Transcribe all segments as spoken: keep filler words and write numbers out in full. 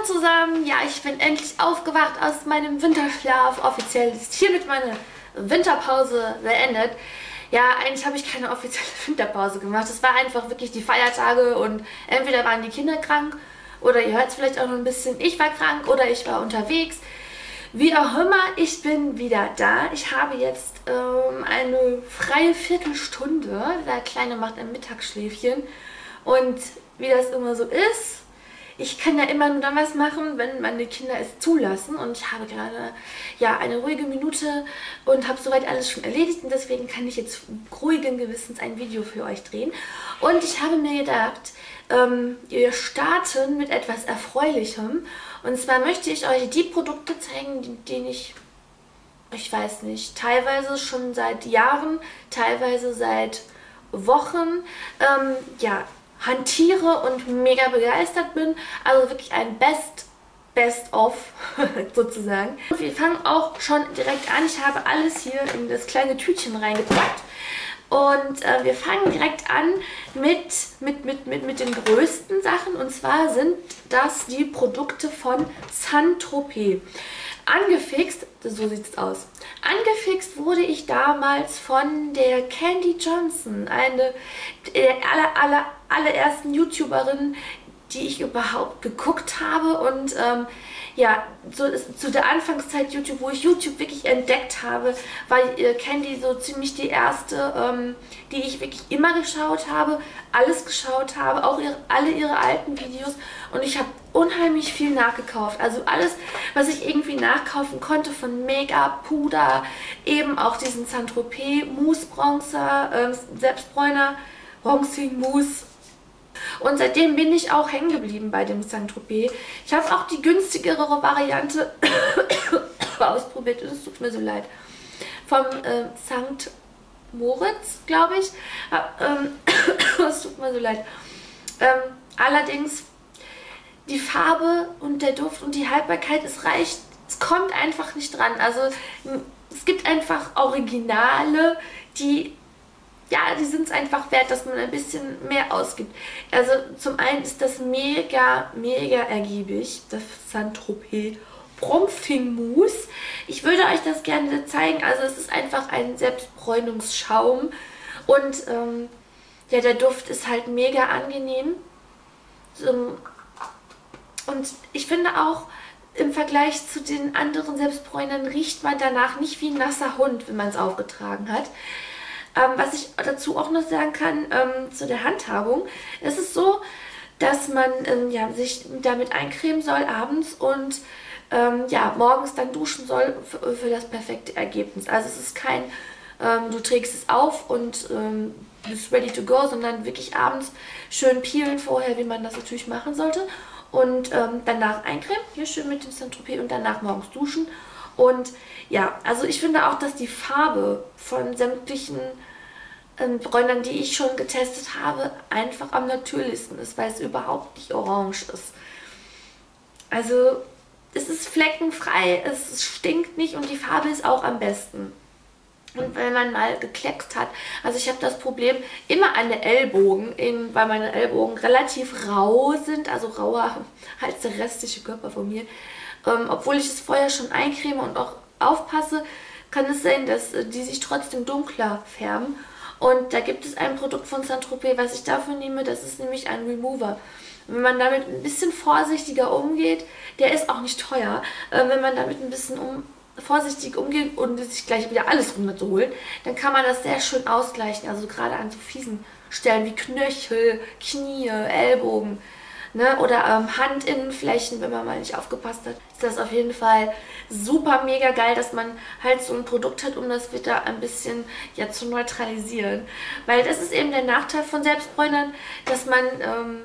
Hallo zusammen, ja, ich bin endlich aufgewacht aus meinem Winterschlaf. Offiziell ist hiermit meine Winterpause beendet. Ja, eigentlich habe ich keine offizielle Winterpause gemacht. Es war einfach wirklich die Feiertage und entweder waren die Kinder krank oder ihr hört es vielleicht auch noch ein bisschen, ich war krank oder ich war unterwegs. Wie auch immer, ich bin wieder da. Ich habe jetzt ähm, eine freie Viertelstunde. Der Kleine macht ein Mittagsschläfchen und wie das immer so ist, ich kann ja immer nur dann was machen, wenn meine Kinder es zulassen. Und ich habe gerade ja eine ruhige Minute und habe soweit alles schon erledigt. Und deswegen kann ich jetzt ruhigen Gewissens ein Video für euch drehen. Und ich habe mir gedacht, ähm, wir starten mit etwas Erfreulichem. Und zwar möchte ich euch die Produkte zeigen, die, die ich, ich weiß nicht, teilweise schon seit Jahren, teilweise seit Wochen, ähm, ja, hantiere und mega begeistert bin. Also wirklich ein Best, Best of sozusagen. Und wir fangen auch schon direkt an. Ich habe alles hier in das kleine Tütchen reingepackt. Und äh, wir fangen direkt an mit, mit, mit, mit, mit den größten Sachen. Und zwar sind das die Produkte von Sankt Tropez. Angefixt, so sieht es aus, angefixt wurde ich damals von der Candy Johnson, eine der aller, aller, allerersten YouTuberin, die ich überhaupt geguckt habe. Und ähm, ja, so ist, zu der Anfangszeit YouTube, wo ich YouTube wirklich entdeckt habe, war äh, Candy so ziemlich die erste, ähm, die ich wirklich immer geschaut habe, alles geschaut habe, auch ihre, alle ihre alten Videos. Und ich habe unheimlich viel nachgekauft. Also alles, was ich irgendwie nachkaufen konnte, von Make-up, Puder, eben auch diesen Sankt Tropez Mousse Bronzer, äh, Selbstbräuner, Bronzing Mousse. Und seitdem bin ich auch hängen geblieben bei dem Sankt Tropez. Ich habe auch die günstigere Variante ausprobiert. Es tut mir so leid. Vom äh, Sankt Moritz, glaube ich. Es tut mir so leid. Ähm, allerdings, die Farbe und der Duft und die Haltbarkeit, es reicht. Es kommt einfach nicht dran. Also es gibt einfach Originale, die... ja, die sind es einfach wert, dass man ein bisschen mehr ausgibt. Also zum einen ist das mega, mega ergiebig, das Sankt Tropez Bronzing Mousse. Ich würde euch das gerne zeigen. Also es ist einfach ein Selbstbräunungsschaum. Und ähm, ja, der Duft ist halt mega angenehm. Und ich finde auch, im Vergleich zu den anderen Selbstbräunern riecht man danach nicht wie ein nasser Hund, wenn man es aufgetragen hat. Ähm, was ich dazu auch noch sagen kann, ähm, zu der Handhabung, es ist so, dass man ähm, ja, sich damit eincremen soll abends und ähm, ja, morgens dann duschen soll für, für das perfekte Ergebnis. Also es ist kein, ähm, du trägst es auf und ähm, bist ready to go, sondern wirklich abends schön peelen vorher, wie man das natürlich machen sollte. Und ähm, danach eincremen, hier schön mit dem Sankt Tropez und danach morgens duschen. Und ja, also ich finde auch, dass die Farbe von sämtlichen ähm, Bräunern, die ich schon getestet habe, einfach am natürlichsten ist, weil es überhaupt nicht orange ist. Also es ist fleckenfrei, es stinkt nicht und die Farbe ist auch am besten. Und wenn man mal gekleckst hat, also ich habe das Problem immer an den Ellbogen, in, weil meine Ellbogen relativ rau sind, also rauer als der restliche Körper von mir. Ähm, obwohl ich es vorher schon eincreme und auch aufpasse, kann es sein, dass äh, die sich trotzdem dunkler färben. Und da gibt es ein Produkt von Sankt Tropez, was ich dafür nehme, das ist nämlich ein Remover. Wenn man damit ein bisschen vorsichtiger umgeht, der ist auch nicht teuer, äh, wenn man damit ein bisschen um, vorsichtig umgeht und sich gleich wieder alles runterholt, dann kann man das sehr schön ausgleichen. Also gerade an so fiesen Stellen wie Knöchel, Knie, Ellbogen. Ne? Oder ähm, Handinnenflächen, wenn man mal nicht aufgepasst hat, ist das auf jeden Fall super mega geil, dass man halt so ein Produkt hat, um das wieder ein bisschen ja, zu neutralisieren. Weil das ist eben der Nachteil von Selbstbräunern, dass man ähm,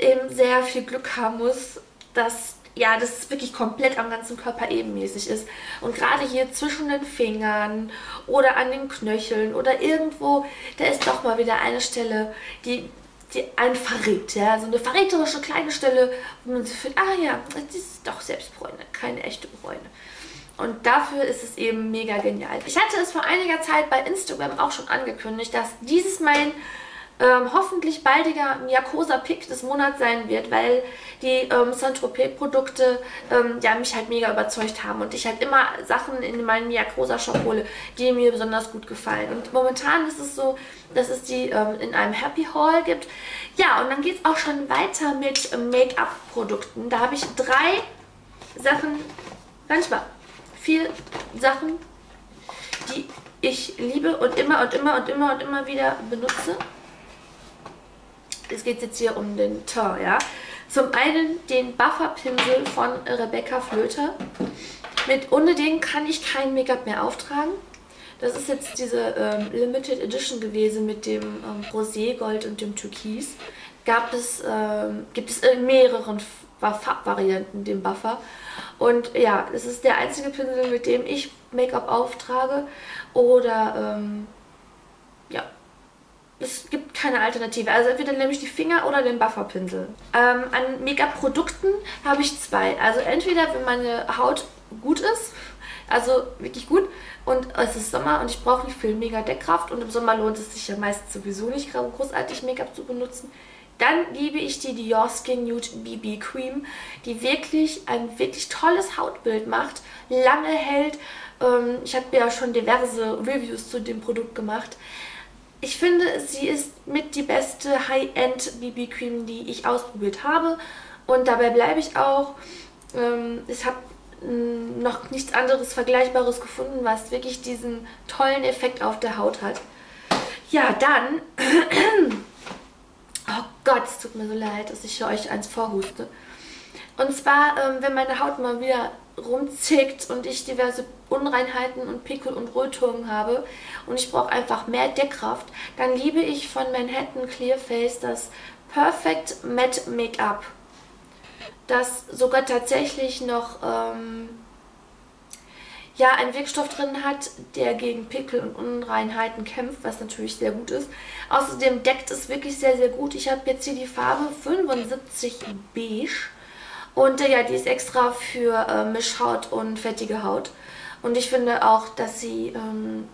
eben sehr viel Glück haben muss, dass ja, das ist wirklich komplett am ganzen Körper ebenmäßig ist. Und gerade hier zwischen den Fingern oder an den Knöcheln oder irgendwo, da ist doch mal wieder eine Stelle, die... die einen verrät, ja, so eine verräterische kleine Stelle, wo man sich fühlt, ah ja, das ist doch Selbstbräune, keine echte Bräune. Und dafür ist es eben mega genial. Ich hatte es vor einiger Zeit bei Instagram auch schon angekündigt, dass dieses mein ähm, hoffentlich baldiger Miacosa-Pick des Monats sein wird, weil die ähm, Saint Tropez-Produkte ähm, ja, mich halt mega überzeugt haben und ich halt immer Sachen in meinen Miacosa-Shop hole, die mir besonders gut gefallen. Und momentan ist es so, dass es die ähm, in einem Happy Haul gibt. Ja, und dann geht es auch schon weiter mit Make-up-Produkten. Da habe ich drei Sachen, manchmal vier Sachen, die ich liebe und immer und immer und immer und immer wieder benutze. Es geht jetzt hier um den Teint, ja. Zum einen den Bufferpinsel von Rebecca Flöter. Mit, ohne den kann ich kein Make-up mehr auftragen. Das ist jetzt diese ähm, Limited Edition gewesen mit dem ähm, Rosé-Gold und dem Türkis. Gab es, ähm, gibt es in mehreren Farbvarianten den Buffer. Und ja, es ist der einzige Pinsel, mit dem ich Make-up auftrage. Oder, ähm, ja, es gibt keine Alternative. Also entweder nehme ich die Finger oder den Bufferpinsel. Ähm, an Make-up-Produkten habe ich zwei. Also entweder, wenn meine Haut gut ist, also wirklich gut, und es ist Sommer und ich brauche nicht viel mega Deckkraft und im Sommer lohnt es sich ja meist sowieso nicht großartig Make-up zu benutzen, dann liebe ich die Dior Skin Nude B B Cream, die wirklich ein wirklich tolles Hautbild macht, lange hält. Ich habe ja schon diverse Reviews zu dem Produkt gemacht. Ich finde, sie ist mit die beste High-End B B Cream, die ich ausprobiert habe, und dabei bleibe ich auch. Ich habe noch nichts anderes Vergleichbares gefunden, was wirklich diesen tollen Effekt auf der Haut hat. Ja, dann... Oh Gott, es tut mir so leid, dass ich hier euch eins vorhuste. Und zwar, wenn meine Haut mal wieder rumzickt und ich diverse Unreinheiten und Pickel und Rötungen habe und ich brauche einfach mehr Deckkraft, dann liebe ich von Manhattan Clear Face das Perfect Matte Make-up, das sogar tatsächlich noch ähm, ja, einen Wirkstoff drin hat, der gegen Pickel und Unreinheiten kämpft, was natürlich sehr gut ist. Außerdem deckt es wirklich sehr, sehr gut. Ich habe jetzt hier die Farbe fünfundsiebzig Beige und äh, ja, die ist extra für äh, Mischhaut und fettige Haut. Und ich finde auch, dass sie ähm,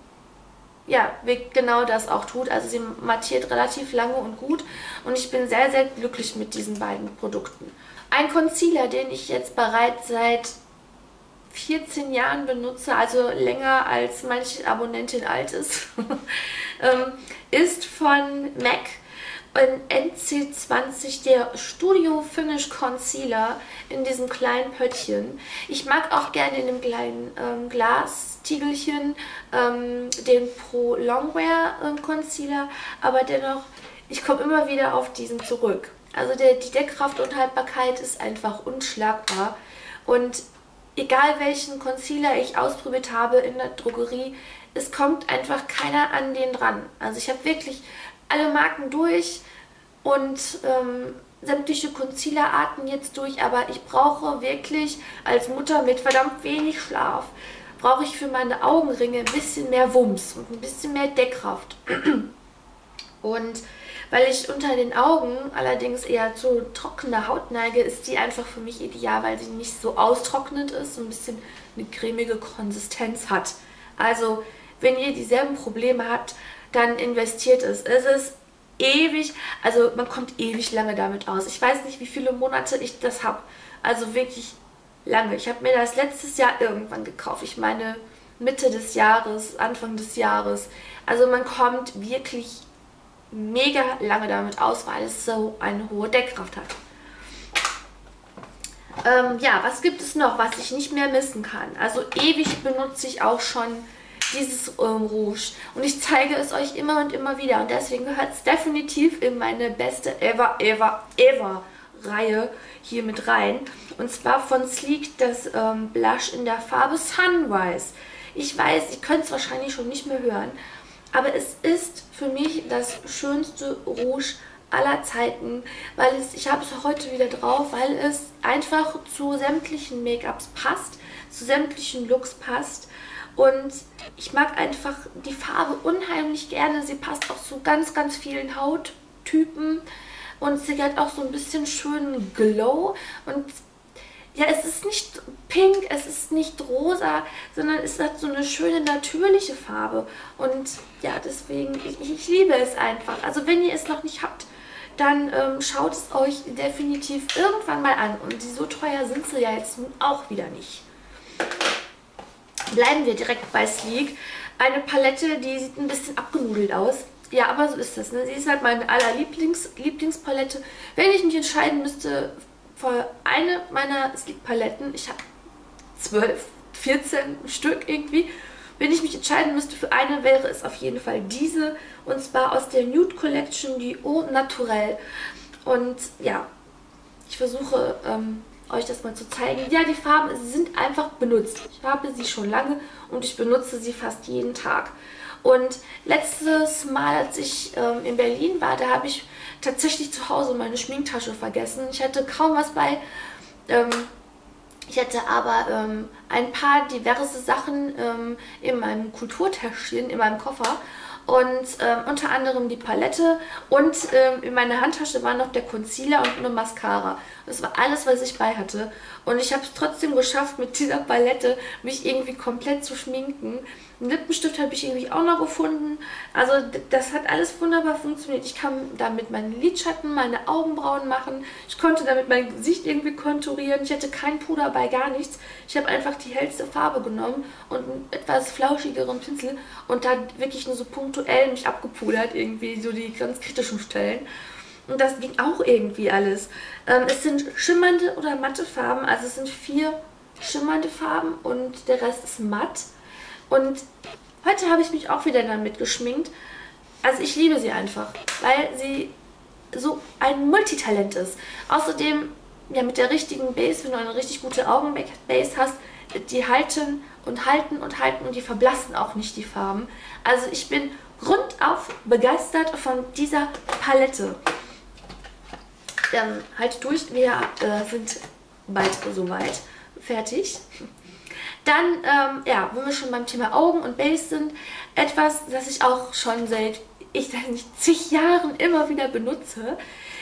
ja, genau das auch tut. Also sie mattiert relativ lange und gut und ich bin sehr, sehr glücklich mit diesen beiden Produkten. Ein Concealer, den ich jetzt bereits seit vierzehn Jahren benutze, also länger als manche Abonnentin alt ist, ist von MAC ein N C zwanzig, der Studio Finish Concealer in diesem kleinen Pöttchen. Ich mag auch gerne in dem kleinen ähm, Glastiegelchen ähm, den Pro Longwear ähm, Concealer, aber dennoch, ich komme immer wieder auf diesen zurück. Also der, die Deckkraft und Haltbarkeit ist einfach unschlagbar. Und egal welchen Concealer ich ausprobiert habe in der Drogerie, es kommt einfach keiner an den dran. Also ich habe wirklich alle Marken durch und ähm, sämtliche Concealerarten jetzt durch. Aber ich brauche wirklich als Mutter mit verdammt wenig Schlaf, brauche ich für meine Augenringe ein bisschen mehr Wumms und ein bisschen mehr Deckkraft. Und weil ich unter den Augen allerdings eher zu trockener Haut neige, ist die einfach für mich ideal, weil sie nicht so austrocknend ist und ein bisschen eine cremige Konsistenz hat. Also, wenn ihr dieselben Probleme habt, dann investiert es. Es ist ewig, also man kommt ewig lange damit aus. Ich weiß nicht, wie viele Monate ich das habe. Also wirklich lange. Ich habe mir das letztes Jahr irgendwann gekauft. Ich meine Mitte des Jahres, Anfang des Jahres. Also man kommt wirklich mega lange damit aus, weil es so eine hohe Deckkraft hat. Ähm, ja, was gibt es noch, was ich nicht mehr missen kann? Also ewig benutze ich auch schon dieses ähm, Rouge und ich zeige es euch immer und immer wieder und deswegen gehört es definitiv in meine beste ever, ever, ever Reihe hier mit rein. Und zwar von Sleek das ähm, Blush in der Farbe Sunrise. Ich weiß, ihr könnt es wahrscheinlich schon nicht mehr hören, aber es ist für mich das schönste Rouge aller Zeiten, weil es, ich habe es heute wieder drauf, weil es einfach zu sämtlichen Make-ups passt, zu sämtlichen Looks passt und ich mag einfach die Farbe unheimlich gerne. Sie passt auch zu ganz, ganz vielen Hauttypen und sie hat auch so ein bisschen schönen Glow und ja, es ist nicht pink, es ist nicht rosa, sondern es hat so eine schöne natürliche Farbe. Und ja, deswegen, ich, ich liebe es einfach. Also wenn ihr es noch nicht habt, dann ähm, schaut es euch definitiv irgendwann mal an. Und die, so teuer sind sie ja jetzt nun auch wieder nicht. Bleiben wir direkt bei Sleek. Eine Palette, die sieht ein bisschen abgenudelt aus. Ja, aber so ist das. Ne? Sie ist halt meine allerlieblings Lieblingspalette. Wenn ich mich entscheiden müsste für eine meiner Sleek-Paletten, ich habe zwölf, vierzehn Stück irgendwie, wenn ich mich entscheiden müsste für eine, wäre es auf jeden Fall diese. Und zwar aus der Nude Collection, die Au Naturel. Und ja, ich versuche ähm, euch das mal zu zeigen. Ja, die Farben sind einfach benutzt. Ich habe sie schon lange und ich benutze sie fast jeden Tag. Und letztes Mal, als ich ähm, in Berlin war, da habe ich tatsächlich zu Hause meine Schminktasche vergessen. Ich hatte kaum was bei. Ähm, ich hatte aber ähm, ein paar diverse Sachen ähm, in meinem Kulturtäschchen, in meinem Koffer. Und ähm, unter anderem die Palette und ähm, in meiner Handtasche waren noch der Concealer und eine Mascara. Das war alles, was ich bei hatte. Und ich habe es trotzdem geschafft, mit dieser Palette mich irgendwie komplett zu schminken. Einen Lippenstift habe ich irgendwie auch noch gefunden. Also das hat alles wunderbar funktioniert. Ich kann damit meine Lidschatten, meine Augenbrauen machen. Ich konnte damit mein Gesicht irgendwie konturieren. Ich hatte kein Puder bei, gar nichts. Ich habe einfach die hellste Farbe genommen und einen etwas flauschigeren Pinsel und da wirklich nur so punktuell mich abgepudert, irgendwie so die ganz kritischen Stellen. Und das ging auch irgendwie alles. Ähm, es sind schimmernde oder matte Farben. Also es sind vier schimmernde Farben und der Rest ist matt. Und heute habe ich mich auch wieder damit geschminkt. Also ich liebe sie einfach, weil sie so ein Multitalent ist. Außerdem, ja, mit der richtigen Base, wenn du eine richtig gute Augenbase hast, die halten und halten und halten und die verblassen auch nicht, die Farben. Also ich bin grundauf begeistert von dieser Palette. Dann halt durch, wir äh, sind bald soweit fertig. Dann, ähm, ja, wenn wir schon beim Thema Augen und Base sind, etwas, das ich auch schon seit, ich weiß nicht, zig Jahren immer wieder benutze,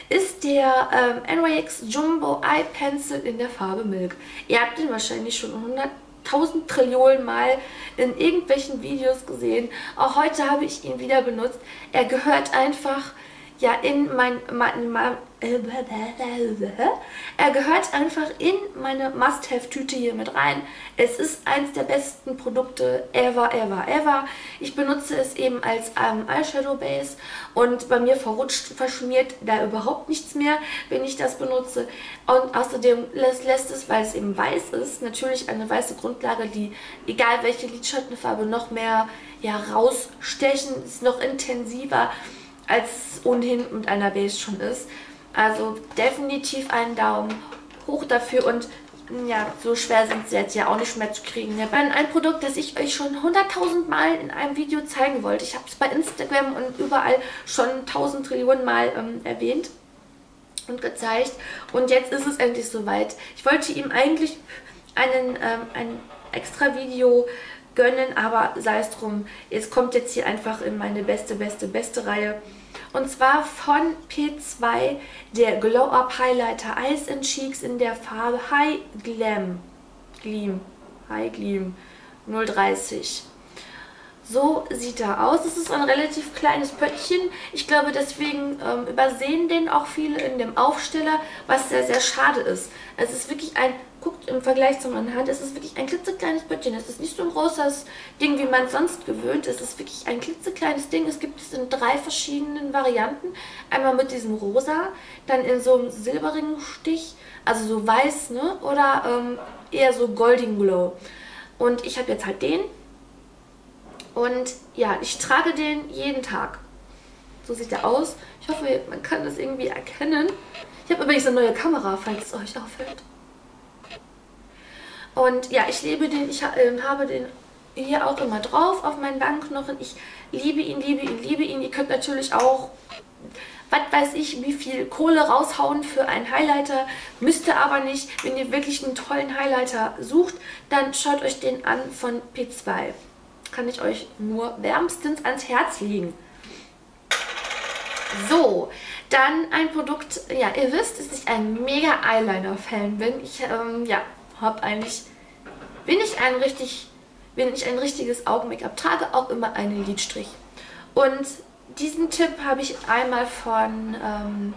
ist der ähm, N Y X Jumbo Eye Pencil in der Farbe Milk. Ihr habt den wahrscheinlich schon hunderttausend Trillionen Mal in irgendwelchen Videos gesehen. Auch heute habe ich ihn wieder benutzt. Er gehört einfach, ja, in mein... mein, mein er gehört einfach in meine Must-Have-Tüte hier mit rein. Es ist eins der besten Produkte ever, ever, ever. Ich benutze es eben als ähm, Eyeshadow-Base und bei mir verrutscht, verschmiert da überhaupt nichts mehr, wenn ich das benutze. Und außerdem lässt, lässt es, weil es eben weiß ist, natürlich eine weiße Grundlage, die, egal welche Lidschattenfarbe, noch mehr, ja, rausstechen, ist noch intensiver, als es ohnehin mit einer Base schon ist. Also definitiv einen Daumen hoch dafür und ja, so schwer sind sie jetzt ja auch nicht mehr zu kriegen. Ne? Ein Produkt, das ich euch schon hunderttausend Mal in einem Video zeigen wollte. Ich habe es bei Instagram und überall schon tausend Trillionen Mal ähm, erwähnt und gezeigt. Und jetzt ist es endlich soweit. Ich wollte ihm eigentlich einen, ähm, ein extra Video gönnen, aber sei es drum. Es kommt jetzt hier einfach in meine beste, beste, beste Reihe. Und zwar von P zwei der Glow Up Highlighter Eyes and Cheeks in der Farbe High Glam. Gleam. High Gleam. null dreißig. So sieht er aus. Es ist ein relativ kleines Pöttchen. Ich glaube, deswegen ähm, übersehen den auch viele in dem Aufsteller, was sehr, sehr schade ist. Es ist wirklich ein, guckt im Vergleich zu meiner Hand, es ist wirklich ein klitzekleines Pöttchen. Es ist nicht so ein großes Ding, wie man es sonst gewöhnt ist. Es ist wirklich ein klitzekleines Ding. Es gibt es in drei verschiedenen Varianten. Einmal mit diesem Rosa, dann in so einem silberigen Stich, also so weiß, ne? Oder ähm, eher so golden Glow. Und ich habe jetzt halt den. Und ja, ich trage den jeden Tag. So sieht er aus. Ich hoffe, man kann das irgendwie erkennen. Ich habe übrigens eine neue Kamera, falls es euch auffällt. Und ja, ich liebe den. Ich äh, habe den hier auch immer drauf auf meinen Wangenknochen. Ich liebe ihn, liebe ihn, liebe ihn. Ihr könnt natürlich auch, was weiß ich, wie viel Kohle raushauen für einen Highlighter. Müsst ihr aber nicht. Wenn ihr wirklich einen tollen Highlighter sucht, dann schaut euch den an von P zwei. Kann ich euch nur wärmstens ans Herz legen. So, dann ein Produkt, ja, ihr wisst, dass ich ein mega Eyeliner-Fan bin. Ich ähm, ja, habe eigentlich Wenn ich ein, richtig, wenn ich ein richtiges Augen-Make-up trage, auch immer einen Lidstrich. Und diesen Tipp habe ich einmal von ähm,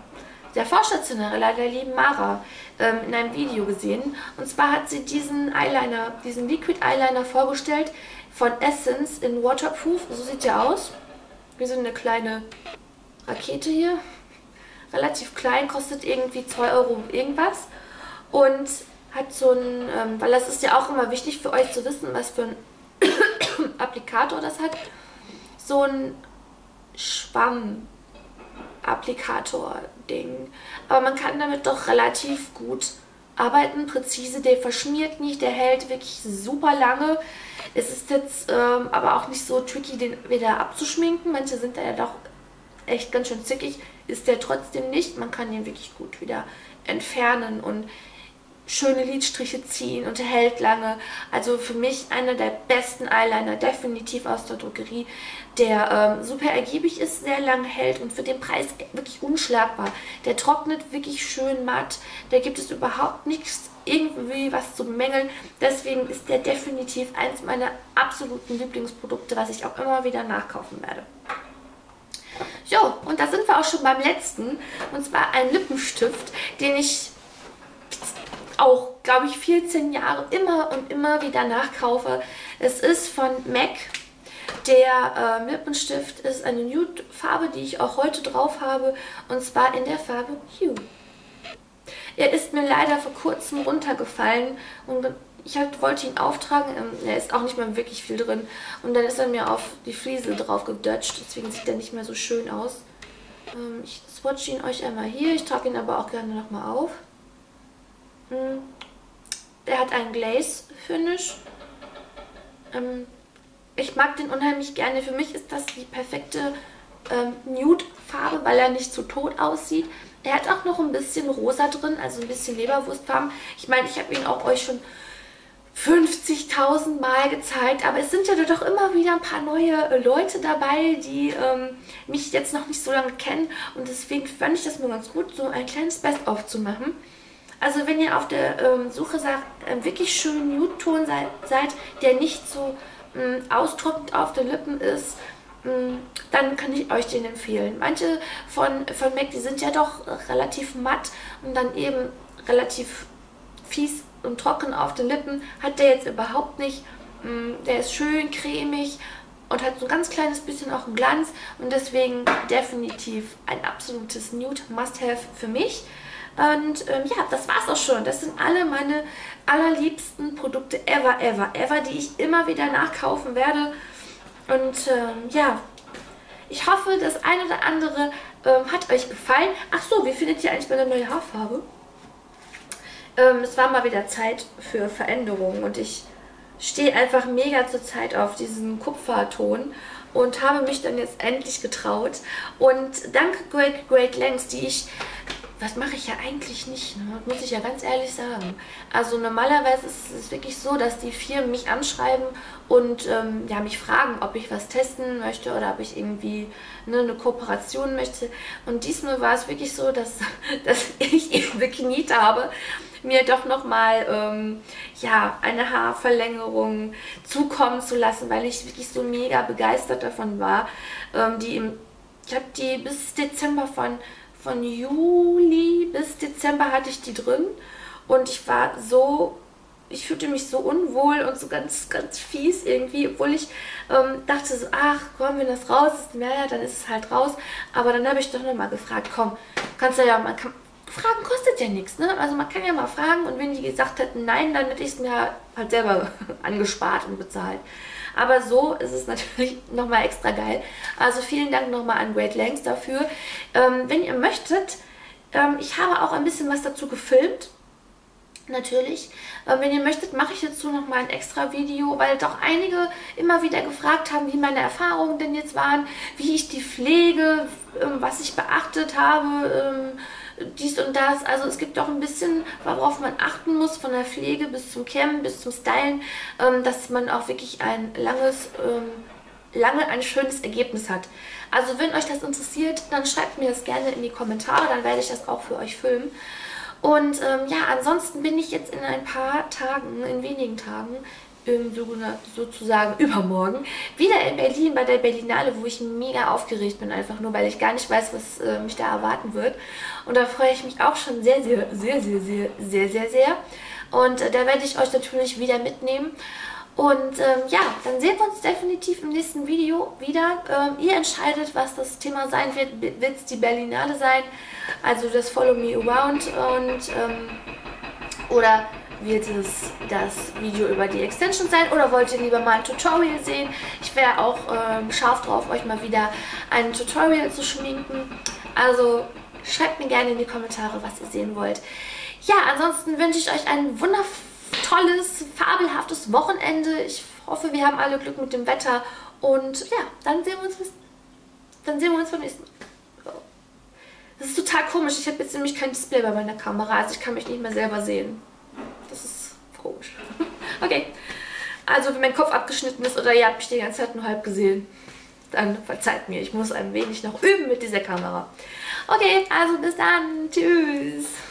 der Vorstationärin, der lieben Mara, ähm, in einem Video gesehen. Und zwar hat sie diesen Eyeliner, diesen Liquid Eyeliner vorgestellt von Essence in Waterproof. So sieht der aus. Wie so eine kleine Rakete hier. Relativ klein, kostet irgendwie zwei Euro irgendwas. Und hat so ein, ähm, weil das ist ja auch immer wichtig für euch zu wissen, was für ein Applikator das hat. So ein Schwamm-Applikator-Ding. Aber man kann damit doch relativ gut arbeiten, präzise. Der verschmiert nicht, der hält wirklich super lange. Es ist jetzt ähm, aber auch nicht so tricky, den wieder abzuschminken. Manche sind da ja doch echt ganz schön zickig. Ist der trotzdem nicht. Man kann den wirklich gut wieder entfernen und schöne Lidstriche ziehen und hält lange. Also für mich einer der besten Eyeliner, definitiv aus der Drogerie, der ähm, super ergiebig ist, sehr lang hält und für den Preis wirklich unschlagbar. Der trocknet wirklich schön matt, da gibt es überhaupt nichts, irgendwie was zu bemängeln. Deswegen ist der definitiv eins meiner absoluten Lieblingsprodukte, was ich auch immer wieder nachkaufen werde. Jo, und da sind wir auch schon beim letzten, und zwar ein Lippenstift, den ich auch, glaube ich, vierzehn Jahre immer und immer wieder nachkaufe. Es ist von M A C. Der ähm, Lippenstift ist eine Nude-Farbe, die ich auch heute drauf habe, und zwar in der Farbe Hue. Er ist mir leider vor kurzem runtergefallen und ich halt wollte ihn auftragen. Ähm, er ist auch nicht mehr wirklich viel drin und dann ist er mir auf die Fliese drauf gedutscht, deswegen sieht er nicht mehr so schön aus. Ähm, ich swatche ihn euch einmal hier, ich trage ihn aber auch gerne nochmal auf. Der hat einen Glaze-Finish. Ähm, ich mag den unheimlich gerne. Für mich ist das die perfekte ähm, Nude-Farbe, weil er nicht zu tot aussieht. Er hat auch noch ein bisschen rosa drin, also ein bisschen Leberwurstfarben. Ich meine, ich habe ihn auch euch schon fünfzigtausend Mal gezeigt, aber es sind ja doch immer wieder ein paar neue Leute dabei, die ähm, mich jetzt noch nicht so lange kennen. Und deswegen fand ich das nur ganz gut, so ein kleines Best-of zu machen. Also wenn ihr auf der ähm, Suche nach ähm, wirklich schönen Nude-Ton sei, seid, der nicht so ähm, austrocknend auf den Lippen ist, ähm, dann kann ich euch den empfehlen. Manche von, von M A C, die sind ja doch relativ matt und dann eben relativ fies und trocken auf den Lippen. Hat der jetzt überhaupt nicht. Ähm, der ist schön cremig und hat so ein ganz kleines bisschen auch einen Glanz. Und deswegen definitiv ein absolutes Nude-Must-Have für mich. Und ähm, ja, das war's auch schon. Das sind alle meine allerliebsten Produkte ever, ever, ever, die ich immer wieder nachkaufen werde. Und ähm, ja, ich hoffe, das eine oder andere ähm, hat euch gefallen. Ach so, wie findet ihr eigentlich meine neue Haarfarbe? Ähm, es war mal wieder Zeit für Veränderungen und ich stehe einfach mega zur Zeit auf diesen Kupferton und habe mich dann jetzt endlich getraut. Und dank Great, Great Lengths, die ich... Was mache ich ja eigentlich nicht, ne? Muss ich ja ganz ehrlich sagen. Also normalerweise ist es wirklich so, dass die Firmen mich anschreiben und ähm, ja, mich fragen, ob ich was testen möchte oder ob ich irgendwie ne, eine Kooperation möchte. Und diesmal war es wirklich so, dass, dass ich eben gekniet habe, mir doch nochmal ähm, ja, eine Haarverlängerung zukommen zu lassen, weil ich wirklich so mega begeistert davon war. Ähm, die im, ich habe die bis Dezember von... Von Juli bis Dezember hatte ich die drin und ich war so, ich fühlte mich so unwohl und so ganz, ganz fies irgendwie, obwohl ich ähm, dachte so, ach komm, wenn das raus ist, naja, dann ist es halt raus. Aber dann habe ich doch nochmal gefragt, komm, kannst du ja mal, kann, Fragen kostet ja nichts, ne? Also man kann ja mal fragen und wenn die gesagt hätten nein, dann hätte ich es mir halt selber angespart und bezahlt. Aber so ist es natürlich nochmal extra geil. Also vielen Dank nochmal an Great Lengths dafür. Ähm, wenn ihr möchtet, ähm, ich habe auch ein bisschen was dazu gefilmt. Natürlich. Ähm, wenn ihr möchtet, mache ich dazu nochmal ein extra Video, weil doch einige immer wieder gefragt haben, wie meine Erfahrungen denn jetzt waren, wie ich die pflege, ähm, was ich beachtet habe, ähm, dies und das. Also es gibt auch ein bisschen, worauf man achten muss, von der Pflege bis zum Kämmen, bis zum Stylen, ähm, dass man auch wirklich ein langes, ähm, lange ein schönes Ergebnis hat. Also wenn euch das interessiert, dann schreibt mir das gerne in die Kommentare, dann werde ich das auch für euch filmen. Und ähm, ja, ansonsten bin ich jetzt in ein paar Tagen, in wenigen Tagen, ähm, sozusagen übermorgen, wieder in Berlin bei der Berlinale, wo ich mega aufgeregt bin, einfach nur, weil ich gar nicht weiß, was äh, mich da erwarten wird. Und da freue ich mich auch schon sehr, sehr, sehr, sehr, sehr, sehr, sehr, sehr. Und äh, da werde ich euch natürlich wieder mitnehmen. Und ähm, ja, dann sehen wir uns definitiv im nächsten Video wieder. Ähm, ihr entscheidet, was das Thema sein wird. Wird es die Berlinale sein, also das Follow Me Around, und ähm, oder wird es das Video über die Extension sein, oder wollt ihr lieber mal ein Tutorial sehen? Ich wäre auch ähm, scharf drauf, euch mal wieder ein Tutorial zu schminken. Also schreibt mir gerne in die Kommentare, was ihr sehen wollt. Ja, ansonsten wünsche ich euch einen wundervollen, tolles, fabelhaftes Wochenende. Ich hoffe, wir haben alle Glück mit dem Wetter. Und ja, dann sehen wir uns, dann sehen wir uns beim nächsten Mal. Das ist total komisch. Ich habe jetzt nämlich kein Display bei meiner Kamera. Also ich kann mich nicht mehr selber sehen. Das ist komisch. Okay. Also wenn mein Kopf abgeschnitten ist oder ihr habt mich die ganze Zeit nur halb gesehen, dann verzeiht mir. Ich muss ein wenig noch üben mit dieser Kamera. Okay, also bis dann. Tschüss.